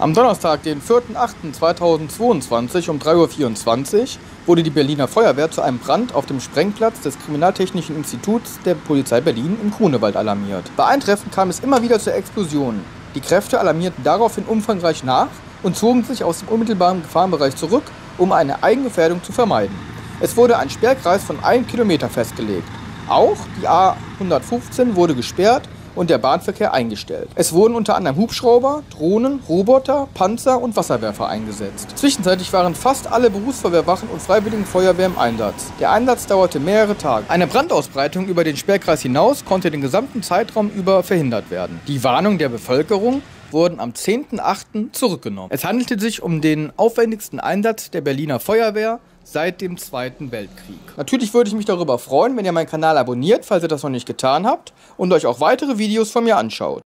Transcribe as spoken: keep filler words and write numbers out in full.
Am Donnerstag, den vierten achten zweitausendzweiundzwanzig um drei Uhr vierundzwanzig wurde die Berliner Feuerwehr zu einem Brand auf dem Sprengplatz des Kriminaltechnischen Instituts der Polizei Berlin im Grunewald alarmiert. Bei Eintreffen kam es immer wieder zu Explosionen. Die Kräfte alarmierten daraufhin umfangreich nach und zogen sich aus dem unmittelbaren Gefahrenbereich zurück, um eine Eigengefährdung zu vermeiden. Es wurde ein Sperrkreis von einem Kilometer festgelegt. Auch die A hundertfünfzehn wurde gesperrt und der Bahnverkehr eingestellt. Es wurden unter anderem Hubschrauber, Drohnen, Roboter, Panzer und Wasserwerfer eingesetzt. Zwischenzeitlich waren fast alle Berufsfeuerwehrwachen und Freiwilligen Feuerwehr im Einsatz. Der Einsatz dauerte mehrere Tage. Eine Brandausbreitung über den Sperrkreis hinaus konnte den gesamten Zeitraum über verhindert werden. Die Warnung der Bevölkerung wurden am zehnten achten zurückgenommen. Es handelte sich um den aufwendigsten Einsatz der Berliner Feuerwehr seit dem Zweiten Weltkrieg. Natürlich würde ich mich darüber freuen, wenn ihr meinen Kanal abonniert, falls ihr das noch nicht getan habt, und euch auch weitere Videos von mir anschaut.